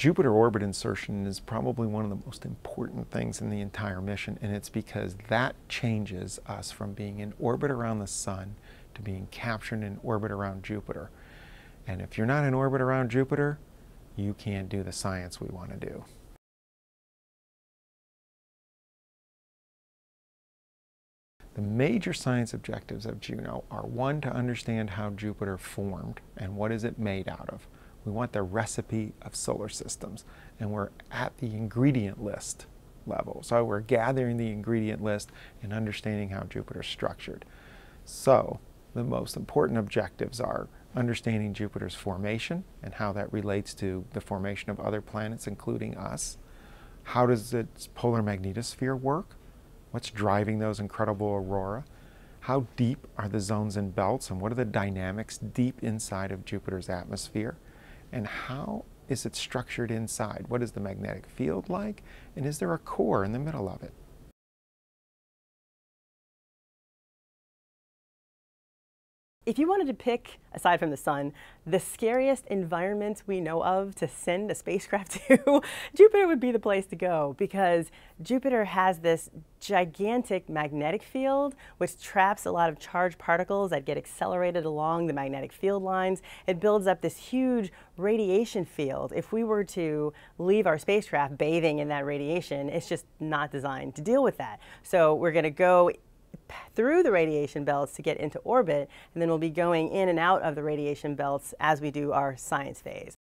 Jupiter orbit insertion is probably one of the most important things in the entire mission, and it's because that changes us from being in orbit around the Sun to being captured in orbit around Jupiter. And if you're not in orbit around Jupiter, you can't do the science we want to do. The major science objectives of Juno are, one, to understand how Jupiter formed and what is it made out of. We want the recipe of solar systems, and we're at the ingredient list level. So we're gathering the ingredient list and understanding how Jupiter's structured. So the most important objectives are understanding Jupiter's formation and how that relates to the formation of other planets, including us. How does its polar magnetosphere work? What's driving those incredible aurora? How deep are the zones and belts, and what are the dynamics deep inside of Jupiter's atmosphere? And how is it structured inside? What is the magnetic field like? And is there a core in the middle of it? If you wanted to pick, aside from the Sun, the scariest environment we know of to send a spacecraft to, Jupiter would be the place to go, because Jupiter has this gigantic magnetic field which traps a lot of charged particles that get accelerated along the magnetic field lines. It builds up this huge radiation field. If we were to leave our spacecraft bathing in that radiation, it's just not designed to deal with that. So we're going to go through the radiation belts to get into orbit, and then we'll be going in and out of the radiation belts as we do our science phase.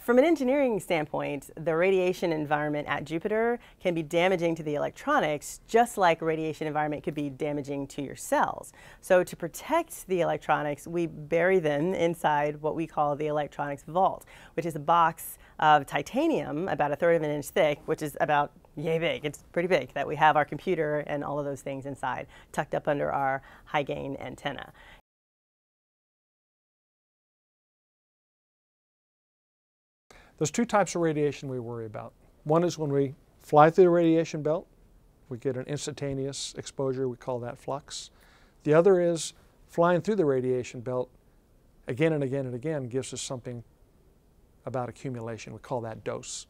From an engineering standpoint, the radiation environment at Jupiter can be damaging to the electronics, just like a radiation environment could be damaging to your cells. So to protect the electronics, we bury them inside what we call the electronics vault, which is a box of titanium about 1/3 of an inch thick, which is about yay big. It's pretty big, that we have our computer and all of those things inside, tucked up under our high gain antenna. There's two types of radiation we worry about. One is when we fly through the radiation belt, we get an instantaneous exposure, we call that flux. The other is flying through the radiation belt again and again and again gives us something about accumulation, we call that dose.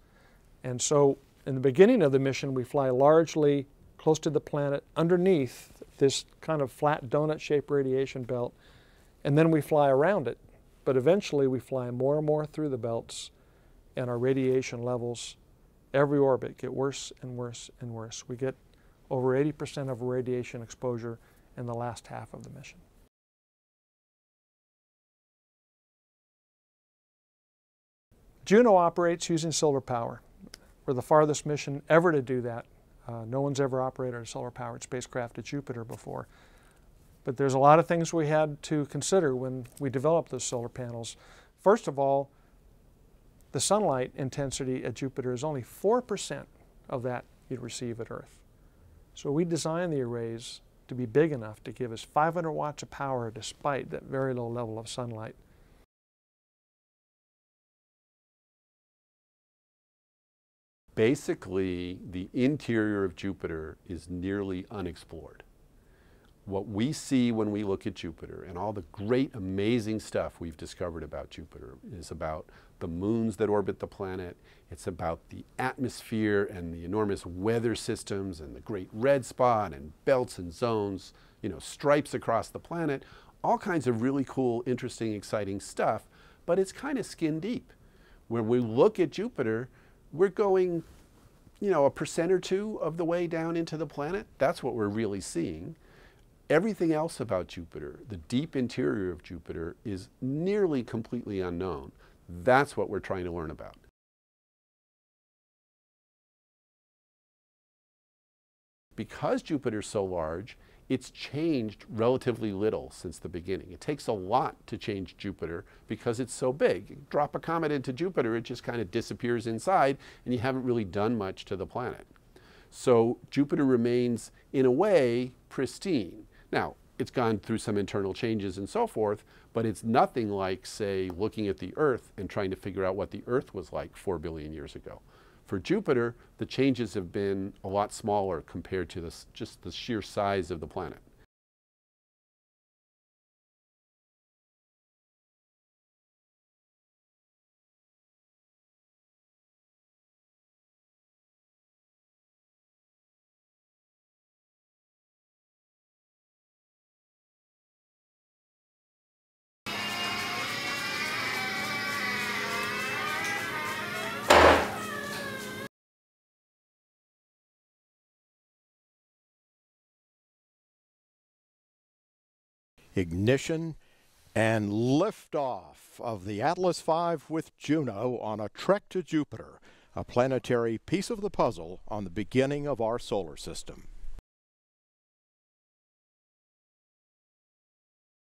And so in the beginning of the mission, we fly largely close to the planet underneath this kind of flat donut-shaped radiation belt, and then we fly around it. But eventually we fly more and more through the belts, and our radiation levels, every orbit, get worse and worse and worse. We get over 80% of radiation exposure in the last half of the mission. Juno operates using solar power. We're the farthest mission ever to do that. No one's ever operated a solar-powered spacecraft at Jupiter before. But there's a lot of things we had to consider when we developed those solar panels. First of all, the sunlight intensity at Jupiter is only 4% of that you'd receive at Earth. So we designed the arrays to be big enough to give us 500 watts of power despite that very low level of sunlight. Basically, the interior of Jupiter is nearly unexplored. What we see when we look at Jupiter, and all the great, amazing stuff we've discovered about Jupiter, is about the moons that orbit the planet. It's about the atmosphere and the enormous weather systems and the great red spot and belts and zones, you know, stripes across the planet, all kinds of really cool, interesting, exciting stuff, but it's kind of skin deep. When we look at Jupiter, we're going, you know, 1% or 2% of the way down into the planet. That's what we're really seeing. Everything else about Jupiter, the deep interior of Jupiter, is nearly completely unknown. That's what we're trying to learn about. Because Jupiter's so large, it's changed relatively little since the beginning. It takes a lot to change Jupiter because it's so big. You drop a comet into Jupiter, it just kind of disappears inside, and you haven't really done much to the planet. So Jupiter remains, in a way, pristine. Now, it's gone through some internal changes and so forth, but it's nothing like, say, looking at the Earth and trying to figure out what the Earth was like 4 billion years ago. For Jupiter, the changes have been a lot smaller compared to just the sheer size of the planet. ignition, and liftoff of the Atlas V with Juno on a trek to Jupiter, a planetary piece of the puzzle on the beginning of our solar system.